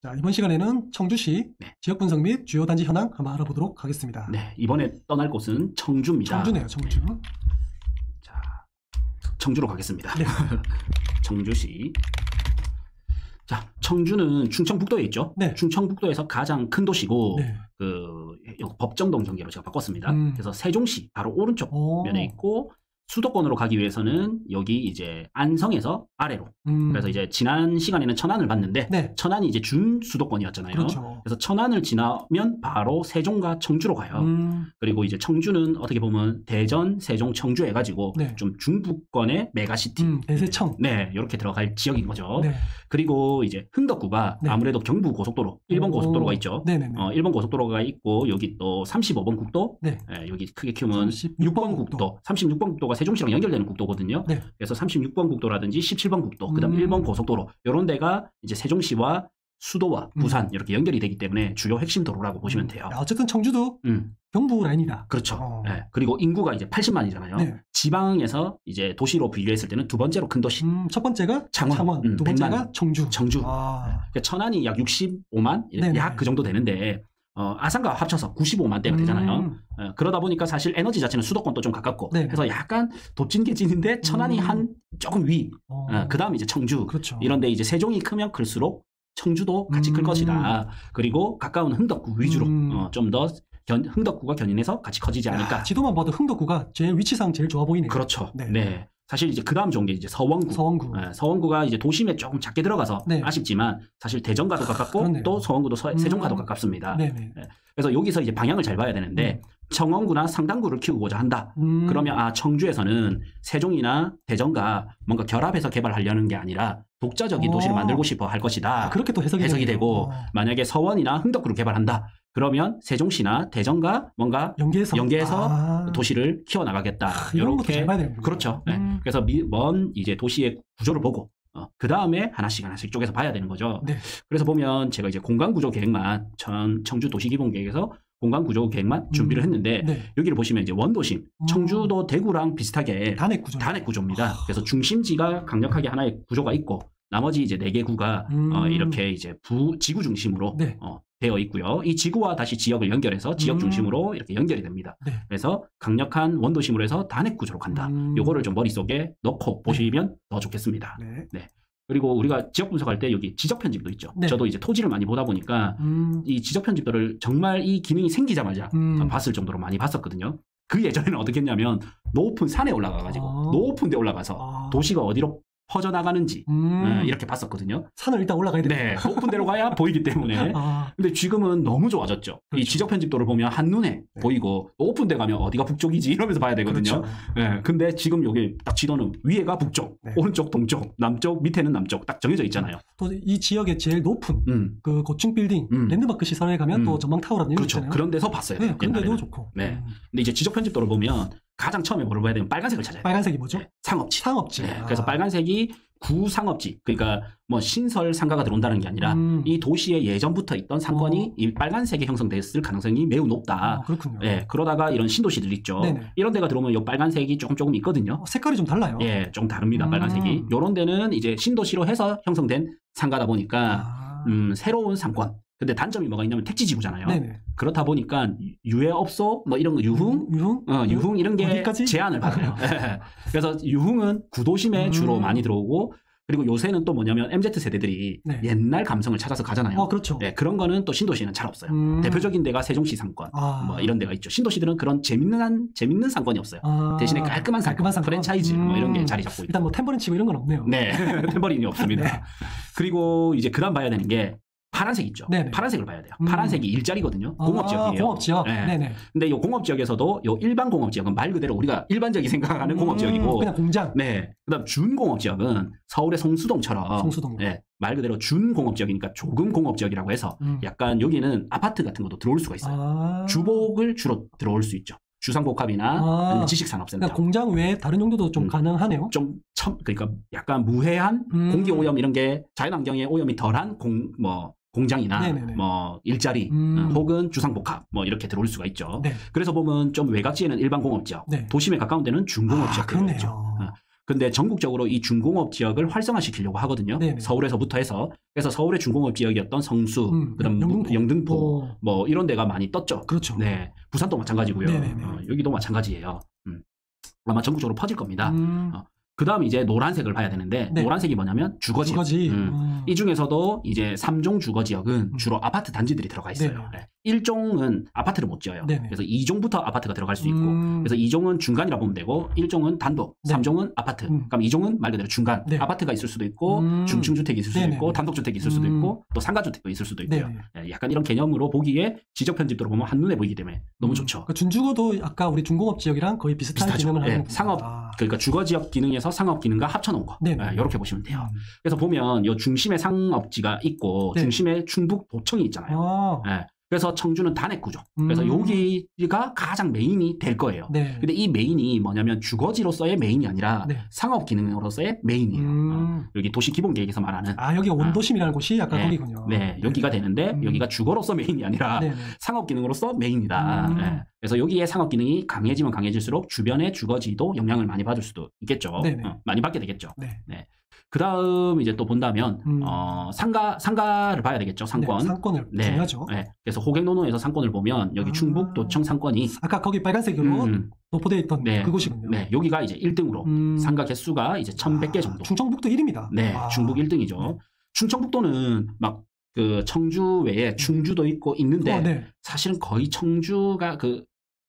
자, 이번 시간에는 청주시 지역 분석 및 주요 단지 현황 한번 알아보도록 하겠습니다. 네, 이번에 떠날 곳은 청주입니다. 청주네요, 청주. 네. 자, 청주로 가겠습니다. 네. 청주시. 자, 청주는 충청북도에 있죠. 네. 충청북도에서 가장 큰 도시고 네. 그 법정동 전개로 제가 바꿨습니다. 그래서 세종시 바로 오른쪽 오. 면에 있고. 수도권으로 가기 위해서는 여기 이제 안성에서 아래로 그래서 이제 지난 시간에는 천안을 봤는데 네. 천안이 이제 준 수도권이었잖아요. 그렇죠. 그래서 천안을 지나면 바로 세종과 청주로 가요. 그리고 이제 청주는 어떻게 보면 대전, 세종, 청주 해가지고 네. 좀 중부권의 메가시티 대세청 네 이렇게 들어갈 지역인 거죠. 네. 그리고 이제 흥덕구가 네. 아무래도 경부 고속도로 1번 고속도로가 있죠. 네네네. 1번 고속도로가 있고 여기 또 35번 국도 네. 네, 여기 크게 키우면 36번 국도 36번 국도가 세종시랑 연결되는 국도거든요. 네. 그래서 36번 국도라든지 17번 국도, 그다음 1번 고속도로 이런 데가 이제 세종시와 수도와 부산 이렇게 연결이 되기 때문에 주요 핵심 도로라고 보시면 돼요. 어쨌든 청주도 경부 라인이다. 그렇죠. 네. 그리고 인구가 이제 80만이잖아요. 네. 지방에서 이제 도시로 분류했을 때는 두 번째로 큰 도시. 첫 번째가 창원, 두 번째가 청주. 청주. 아. 네. 그러니까 천안이 약 65만, 약 그 정도 되는데. 아산과 합쳐서 95만 대가 되잖아요. 그러다 보니까 사실 에너지 자체는 수도권도 좀 가깝고 네네. 그래서 약간 돕진개진인데 천안이 한 조금 위 그 다음 이제 청주 그렇죠. 이런데 이제 세종이 크면 클수록 청주도 같이 클 것이다. 그리고 가까운 흥덕구 위주로 좀 더 흥덕구가 견인해서 같이 커지지 않을까. 야, 지도만 봐도 흥덕구가 제일 위치상 제일 좋아 보이네요. 그렇죠. 네. 네. 사실 이제 그 다음 좋은 게 이제 서원구. 서원구. 네, 서원구가 이제 도심에 조금 작게 들어가서 네. 아쉽지만 사실 대전과도 가깝고 그렇네요. 또 서원구도 세종과도 가깝습니다. 네네. 네. 그래서 여기서 이제 방향을 잘 봐야 되는데 청원구나 상당구를 키우고자 한다. 그러면 아 청주에서는 세종이나 대전과 뭔가 결합해서 개발하려는 게 아니라 독자적인 도시를 만들고 싶어 할 것이다. 아, 그렇게 또 해석이 되고 만약에 서원이나 흥덕구를 개발한다. 그러면 세종시나 대전과 뭔가 연계해서 아. 도시를 키워나가겠다. 아, 이런 것도 잘 봐야 돼요. 그렇죠. 네. 그래서 먼 이제 도시의 구조를 보고 그 다음에 하나씩 쪽에서 봐야 되는 거죠. 네. 그래서 보면 제가 이제 공간구조 계획만 청주 도시기본계획에서 공간구조 계획만 준비를 했는데 네. 여기를 보시면 이제 원도심 청주도 대구랑 비슷하게 단핵구조입니다. 아. 그래서 중심지가 강력하게 하나의 구조가 있고 나머지 이제 4개 구가 이렇게 이제 지구 중심으로 네. 되어 있고요. 이 지구와 다시 지역을 연결해서 지역 중심으로 이렇게 연결이 됩니다. 네. 그래서 강력한 원도심으로 해서 단핵구조로 간다. 요거를 좀 머릿속에 넣고 보시면 더 좋겠습니다. 네. 네. 그리고 우리가 지역 분석할 때 여기 지적 편집도 있죠. 네. 저도 이제 토지를 많이 보다 보니까 이 지적 편집도를 정말 이 기능이 생기자마자 봤을 정도로 많이 봤었거든요. 그 예전에는 어떻게 했냐면 높은 산에 올라가가지고 높은 데 올라가서 도시가 어디로 퍼져나가는지 이렇게 봤었거든요. 산을 일단 올라가야 되네. 높은 데로 가야 보이기 때문에. 아. 근데 지금은 너무 좋아졌죠. 그렇죠. 이 지적 편집도를 보면 한눈에 네. 보이고 높은 데 가면 어디가 북쪽이지 이러면서 봐야 되거든요. 그렇죠. 네. 근데 지금 여기 딱 지도는 위에가 북쪽, 네. 오른쪽 동쪽, 남쪽, 밑에는 남쪽 딱 정해져 있잖아요. 또 이 지역의 제일 높은 그 고층 빌딩 랜드마크 시설에 가면 또 전망타워라는 그렇죠. 있잖아요. 그런 데서 봤어요. 네. 그런 데도 좋고. 네. 근데 이제 지적 편집도를 보면 가장 처음에 뭐를 봐야 되면 빨간색을 찾아야 돼요. 빨간색이 뭐죠? 네, 상업지. 상업지. 네, 그래서 빨간색이 구상업지. 그러니까 뭐 신설 상가가 들어온다는 게 아니라 이 도시에 예전부터 있던 상권이 이 빨간색에 형성됐을 가능성이 매우 높다. 그렇군요. 네, 그러다가 이런 신도시들 있죠. 네네. 이런 데가 들어오면 이 빨간색이 조금 있거든요. 색깔이 좀 달라요. 예, 네, 좀 다릅니다. 빨간색이. 이런 데는 이제 신도시로 해서 형성된 상가다 보니까 새로운 상권. 근데 단점이 뭐가 있냐면 택지지구잖아요. 네네. 그렇다 보니까 유해업소 뭐 이런 거 유흥 이런 게 어디까지? 제한을 받아요. 네. 그래서 유흥은 구도심에 주로 많이 들어오고 그리고 요새는 또 뭐냐면 MZ세대들이 네. 옛날 감성을 찾아서 가잖아요. 아, 그렇죠. 네, 그런 거는 또 신도시는 잘 없어요. 대표적인 데가 세종시 상권 뭐 이런 데가 있죠. 신도시들은 그런 재밌는 상권이 없어요. 아, 대신에 깔끔한 상권. 프랜차이즈 뭐 이런 게 자리 잡고 있고. 일단 뭐 탬버린 치고 이런 건 없네요. 네. 탬버린이 없습니다. 네. 그리고 이제 그다음 봐야 되는 게 파란색 있죠. 네네. 파란색을 봐야 돼요. 파란색이 일자리거든요. 공업지역이에요. 공업지역. 네. 네네. 근데 이 공업지역에서도 이 일반 공업지역은 말 그대로 우리가 일반적인 생각하는 공업지역이고 그냥 공장. 네. 그다음 준공업지역은 서울의 송수동처럼 네. 말 그대로 준공업지역이니까 조금 공업지역이라고 해서 약간 여기는 아파트 같은 것도 들어올 수가 있어요. 주복을 주로 들어올 수 있죠. 주상복합이나 아니면 지식산업센터. 그러니까 공장 외에 다른 용도도 좀 가능하네요. 그러니까 약간 무해한 공기오염 이런 게 자연환경의 오염이 덜한 공장이나 네네네. 뭐 일자리 혹은 주상복합 뭐 이렇게 들어올 수가 있죠. 네. 그래서 보면 좀 외곽지에는 일반 공업지역, 네. 도심에 가까운 데는 준공업지역. 아, 그렇네요. 근데 전국적으로 이 중공업 지역을 활성화시키려고 하거든요. 네네. 서울에서부터 해서. 그래서 서울의 중공업 지역이었던 성수, 그다음 영등포 뭐 이런 데가 많이 떴죠. 그렇죠. 네, 부산도 마찬가지고요. 여기도 마찬가지예요. 아마 전국적으로 퍼질 겁니다. 그 다음 이제 노란색을 봐야 되는데 네. 노란색이 뭐냐면 주거지역. 주거지. 이 중에서도 이제 3종 주거지역은 주로 아파트 단지들이 들어가 있어요. 네. 1종은 아파트를 못 지어요. 네네. 그래서 2종부터 아파트가 들어갈 수 있고 그래서 2종은 중간이라 보면 되고 1종은 단독, 네. 3종은 아파트. 그럼 2종은 말 그대로 중간. 네. 아파트가 있을 수도 있고 중층주택이 있을 수도 네네. 있고 단독주택이 있을 수도 있고 또 상가주택도 있을 수도 있고요. 네네. 약간 이런 개념으로 보기에 지적편집도로 보면 한눈에 보이기 때문에 너무 좋죠. 그러니까 준주거도 아까 우리 중공업 지역이랑 거의 비슷한 기능을 하는 거죠. 상업, 그러니까 주거지역 기능에서 상업기능과 합쳐놓은 거. 네, 이렇게 보시면 돼요. 그래서 보면 요 중심에 상업지가 있고 네. 중심에 충북 도청이 있잖아요. 아. 네. 그래서 청주는 단핵구죠. 그래서 여기가 가장 메인이 될 거예요. 네. 근데 이 메인이 뭐냐면 주거지로서의 메인이 아니라 네. 상업기능으로서의 메인이에요. 여기 도시기본계획에서 말하는. 아, 여기 온도심이라는 곳이 약간 네. 거기군요. 네, 여기가 되는데 여기가 주거로서 메인이 아니라 네네. 상업기능으로서 메인이다. 네. 그래서 여기에 상업기능이 강해지면 강해질수록 주변의 주거지도 영향을 많이 받을 수도 있겠죠. 많이 받게 되겠죠. 네. 네. 그 다음 이제 또 본다면 상가를 봐야 되겠죠. 상권. 네, 상권을 네, 중요하죠. 네. 그래서 호갱노노에서 상권을 보면 여기 충북도청 상권이 아까 거기 빨간색으로 도포되어 있던 네, 그곳이군요. 네, 여기가 이제 1등으로 상가 개수가 이제 1,100개 정도. 충청북도 1위입니다. 네, 충북 1등이죠. 네. 충청북도는 막 그 청주 외에 충주도 있고 있는데 네. 사실은 거의 청주가 그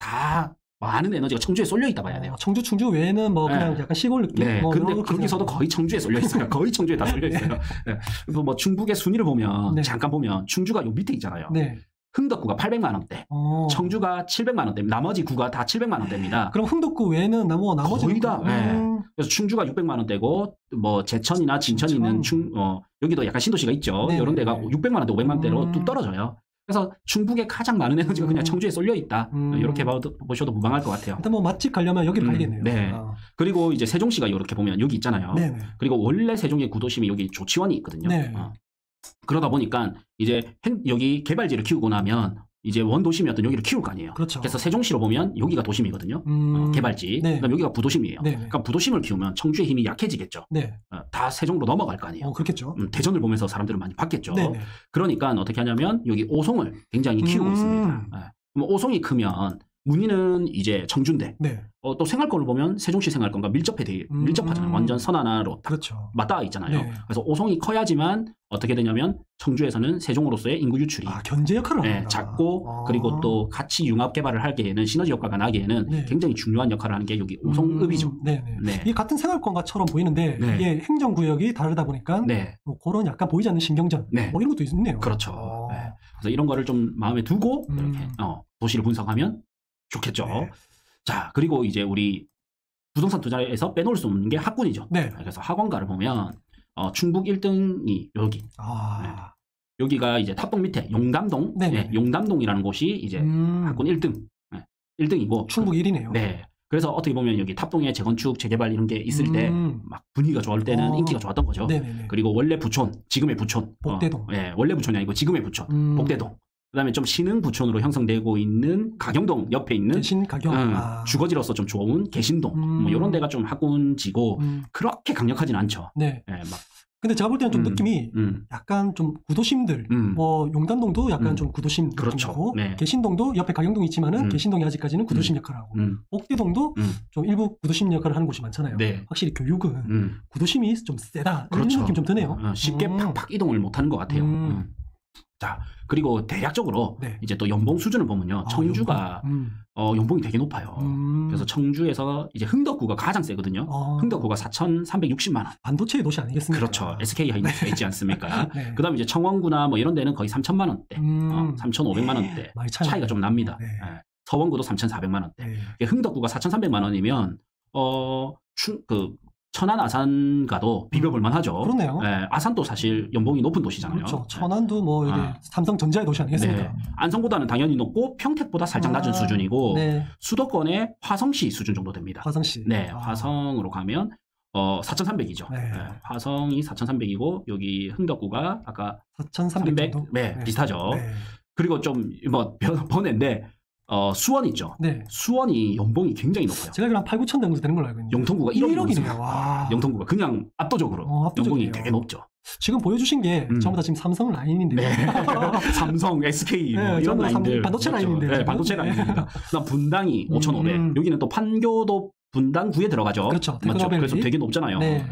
다 많은 에너지가 청주에 쏠려 있다 봐야 돼요. 청주, 충주 외에는 뭐 그냥 네. 약간 시골 느낌? 네. 뭐 근데 거기서도 거의 청주에 쏠려 있어요. 거의 청주에 다 쏠려 있어요. 네. 그래서 뭐 중북의 순위를 보면 네. 잠깐 보면 충주가 요 밑에 있잖아요. 네. 흥덕구가 800만 원대, 청주가 700만 원대, 나머지 구가 다 700만 원대입니다. 그럼 흥덕구 외에는 나머지 거의 다. 네. 그래서 충주가 600만 원대고 뭐 제천이나 진천이 있는 여기도 약간 신도시가 있죠. 네. 이런 데가 600만 원대, 500만 원대로 뚝 떨어져요. 그래서 중북에 가장 많은 에너지가 그냥 청주에 쏠려 있다. 이렇게 보셔도 무방할 것 같아요. 일단 뭐 맛집 가려면 여기 봐야겠네요. 네. 아. 그리고 이제 세종시가 이렇게 보면 여기 있잖아요. 네네. 그리고 원래 세종의 구도심이 여기 조치원이 있거든요. 네. 그러다 보니까 이제 여기 개발지를 키우고 나면 이제 원도심이었던 여기를 키울 거 아니에요. 그렇죠. 그래서 세종시로 보면 여기가 도심이거든요. 개발지. 네. 그다음 여기가 부도심이에요. 네. 그러니까 부도심을 키우면 청주의 힘이 약해지겠죠. 네. 다 세종으로 넘어갈 거 아니에요. 그렇겠죠. 대전을 보면서 사람들은 많이 봤겠죠. 네. 그러니까 어떻게 하냐면 여기 오송을 굉장히 키우고 있습니다. 네. 그럼 오송이 크면 문의는 이제 청주인데 네. 또 생활권을 보면 세종시 생활권과 밀접하잖아요. 완전 선하나로 그렇죠. 맞닿아 있잖아요. 네. 그래서 오송이 커야지만 어떻게 되냐면 청주에서는 세종으로서의 인구 유출이 견제 역할을 합니다. 네, 작고 그리고 또 같이 융합 개발을 하기에는 시너지 효과가 나기에는 네. 굉장히 중요한 역할을 하는 게 여기 오송읍이죠. 네. 이게 같은 생활권과처럼 보이는데 네. 이게 행정구역이 다르다 보니까 네. 뭐 그런 약간 보이지 않는 신경전 네. 뭐 이런 것도 있네요. 그렇죠. 네. 그래서 이런 거를 좀 마음에 두고 이렇게 도시를 분석하면 좋겠죠. 네. 자, 그리고 이제 우리 부동산 투자에서 빼놓을 수 없는 게 학군이죠. 네. 그래서 학원가를 보면 충북 1등이 여기. 아. 네. 여기가 이제 탑동 밑에 용담동. 네, 용담동이라는 곳이 이제 학군 1등. 네. 1등이고. 충북 1위네요. 네. 그래서 어떻게 보면 여기 탑동에 재건축, 재개발 이런 게 있을 때 막 분위기가 좋을 때는 인기가 좋았던 거죠. 네네네. 그리고 원래 부촌, 지금의 부촌. 복대동. 네, 원래 부촌이 아니고 지금의 부촌. 복대동. 그 다음에 좀 신흥 부촌으로 형성되고 있는 가경동 옆에 있는 가경. 주거지로서 좀 좋은 개신동 뭐 이런 데가 좀 학군지고 그렇게 강력하진 않죠. 네. 네 막. 근데 제가 볼 때는 좀 느낌이 약간 좀 구도심들 뭐 용담동도 약간 좀 구도심 그렇죠. 네. 개신동도 옆에 가경동이 있지만은 개신동이 아직까지는 구도심 역할을 하고 복대동도 좀 일부 구도심 역할을 하는 곳이 많잖아요. 네. 확실히 교육은 구도심이 좀 세다 그렇죠. 이런 느낌 좀 드네요. 쉽게 팍팍 이동을 못하는 것 같아요. 자, 그리고 대략적으로 네. 이제 또 연봉 수준을 보면요. 청주가 연봉이 되게 높아요. 그래서 청주에서 이제 흥덕구가 가장 세거든요. 흥덕구가 4,360만 원. 반도체의 도시 아니겠습니까? 그렇죠. SK하이닉스 네. 있지 않습니까? 네. 그 다음에 이제 청원구나 뭐 이런 데는 거의 3,000만 원대, 3,500만 원대 네. 차이가 좀 납니다. 네. 네. 서원구도 3,400만 원대. 네. 흥덕구가 4,300만 원이면 천안 아산가도 비벼볼만 하죠. 그러네요. 네, 아산도 사실 연봉이 높은 도시잖아요. 그렇죠. 천안도 뭐 이게 삼성전자의 도시 아니겠습니까? 네. 안성보다는 당연히 높고 평택보다 살짝 낮은 수준이고 네. 수도권의 화성시 수준 정도 됩니다. 화성시. 네, 화성으로 가면 4,300이죠. 네. 네, 화성이 4,300이고 여기 흥덕구가 아까 4,300 정도? 네, 비슷하죠. 네. 그리고 좀 뭐 번외인데 수원이죠. 네. 수원이 연봉이 굉장히 높아요. 제가 그냥 8, 9천 정도 되는 걸로 알고 있는데. 영통구가 1억이네요. 와. 영통구가 그냥 압도적으로 연봉이 되게 높죠. 지금 보여주신 게 전부 다 지금 삼성 라인인데요. 네. 삼성, SK 뭐 네, 이런 라인들. 반도체 그렇죠. 라인인데. 네, 반도체 라인입니다. 그다음 분당이 5,500. 여기는 또 판교도 분당구에 들어가죠. 그렇죠. 맞죠? 그래서 되게 높잖아요. 네. 네.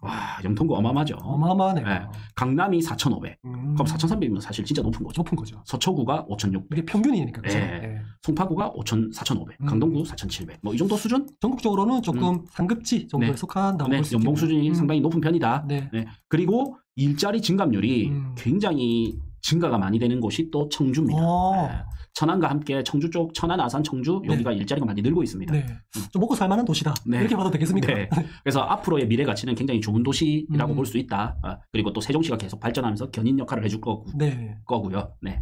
와, 영통구 어마어마하죠. 어마어마하네요. 네. 강남이 4,500. 그럼 4,300이면 사실 진짜 높은 거죠. 높은 거죠. 서초구가 5,600. 이게 평균이니까. 그렇죠? 네. 네. 송파구가 4,500. 강동구 4,700. 뭐 이 정도 수준? 전국적으로는 조금 상급지 정도에 네. 속한다고 볼 수 있겠네요. 연봉 수준이 상당히 높은 편이다. 네. 네. 그리고 일자리 증감률이 굉장히 증가가 많이 되는 곳이 또 청주입니다. 네. 천안과 함께 청주 쪽, 천안, 아산, 청주 여기가 네. 일자리가 많이 늘고 있습니다. 네. 좀 먹고 살만한 도시다. 네. 이렇게 봐도 되겠습니까? 네. 그래서 앞으로의 미래 가치는 굉장히 좋은 도시라고 볼 수 있다. 그리고 또 세종시가 계속 발전하면서 견인 역할을 해줄 거고요. 네.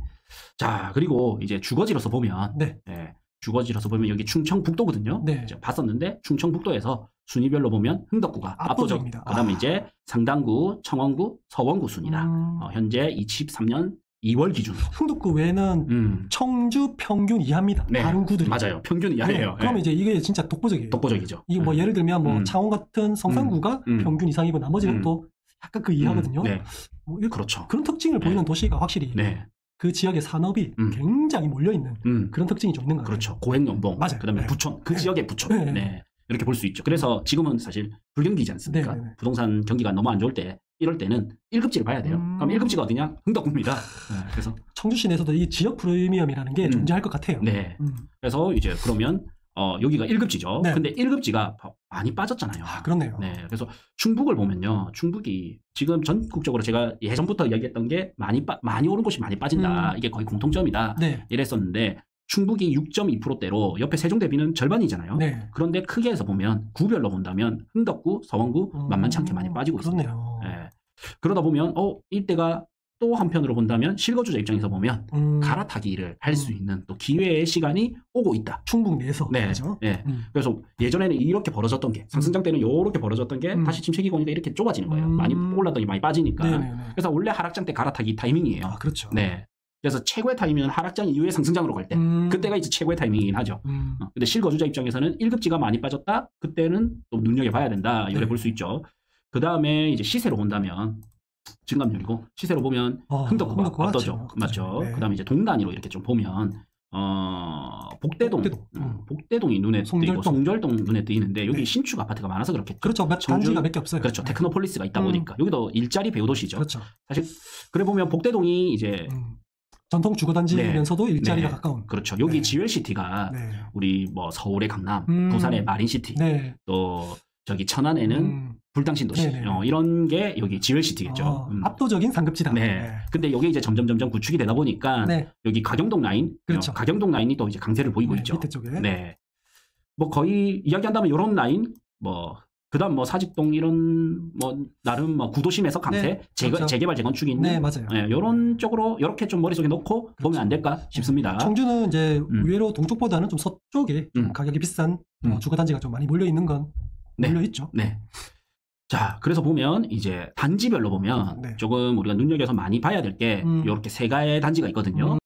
자, 그리고 이제 주거지로서 보면 네. 네. 주거지라서 보면 여기 충청북도거든요. 네. 봤었는데 충청북도에서 순위별로 보면 흥덕구가 압도적입니다. 그 다음에 이제 상당구, 청원구, 서원구 순이다. 현재 23년 2월 기준으로. 흥덕구 외에는 청주 평균 이하입니다. 네. 다른 구들이. 맞아요. 평균 이하예요. 네. 그럼 네. 이제 이게 진짜 독보적이에요. 독보적이죠. 이게 뭐 예를 들면 뭐 창원 같은 성산구가 평균 이상이고 나머지는 또 약간 그 이하거든요. 네. 뭐 그렇죠. 그런 특징을 보이는 도시가 확실히. 네. 그 지역의 산업이 굉장히 몰려있는 그런 특징이 좀 있는 것 같아요. 그렇죠. 고액연봉, 그 다음에 네. 부촌, 그 네. 지역의 부촌. 네. 네. 이렇게 볼 수 있죠. 그래서 지금은 사실 불경기지 않습니까? 네. 부동산 경기가 너무 안 좋을 때 이럴 때는 1급지를 봐야 돼요. 그럼 1급지가 어디냐? 흥덕구입니다. 네. 그래서 청주시 내에서도 이 지역 프리미엄이라는 게 존재할 것 같아요. 네. 그래서 이제 그러면 여기가 1급지죠. 네. 근데 1급지가 많이 빠졌잖아요. 아, 그렇네요. 네. 그래서 충북을 보면요. 충북이 지금 전국적으로 제가 예전부터 이야기했던 게 많이 오른 곳이 많이 빠진다. 이게 거의 공통점이다. 네. 이랬었는데 충북이 6.2%대로 옆에 세종대비는 절반이잖아요. 네. 그런데 크게 해서 보면 구별로 본다면 흥덕구, 서원구 만만치 않게 많이 빠지고 그렇네요. 있습니다. 네. 그러다 보면 이때가 또 한편으로 본다면 실거주자 입장에서 보면 갈아타기를 할 수 있는 또 기회의 시간이 오고 있다. 충북 내에서. 네. 그렇죠? 네. 그래서 예전에는 이렇게 벌어졌던 게 상승장 때는 이렇게 벌어졌던 게 다시 침체기권이니까 이렇게 좁아지는 거예요. 많이 올랐더니 많이 빠지니까. 네네네. 그래서 원래 하락장 때 갈아타기 타이밍이에요. 아, 그렇죠. 네. 그래서 최고의 타이밍은 하락장 이후에 상승장으로 갈 때. 그때가 이제 최고의 타이밍이긴 하죠. 근데 실거주자 입장에서는 1급지가 많이 빠졌다. 그때는 또 눈여겨봐야 된다. 이렇게 볼 수 있죠. 그 다음에 이제 시세로 본다면 증감률이고 시세로 보면 흥덕구가 압도죠. 맞죠. 네. 그다음에 이제 동단위로 이렇게 좀 보면 복대동이 눈에 띄고 송절동 눈에 띄는데 여기 네. 신축 아파트가 많아서 그렇겠죠. 그렇죠. 단지가 몇 개 없어요. 그렇죠. 네. 테크노폴리스가 있다 보니까 여기도 일자리 배후 도시죠. 그렇죠. 사실 그래 보면 복대동이 이제 전통 주거단지면서도 네. 일자리가 네. 가까운. 그렇죠. 여기 네. 지웰시티가 네. 우리 뭐 서울의 강남, 부산의 마린시티 네. 또 저기 천안에는 불당신도시 이런 게 여기 지웰시티겠죠. 압도적인 상급지다. 네. 근데 여기 이제 점점 구축이 되다 보니까 네. 여기 가경동 라인, 그렇죠. 가경동 라인이 또 이제 강세를 보이고 네, 있죠. 밑에 쪽에. 네. 뭐 거의 이야기한다면 이런 라인, 뭐 그다음 뭐 사직동 이런 뭐 나름 뭐 구도심에서 강세, 네, 그렇죠. 재개발 재건축이 있는. 네, 맞아요. 네, 이런 쪽으로 이렇게 좀 머릿속에 넣고 그렇죠. 보면 안 될까 싶습니다. 청주는 이제 의외로 동쪽보다는 좀 서쪽에 좀 가격이 비싼 주거단지가 좀 많이 몰려 있는 건. 네. 물려있죠. 네. 자, 그래서 보면 이제 단지별로 보면 네. 조금 우리가 눈여겨서 많이 봐야 될 게 이렇게 세 가지 단지가 있거든요.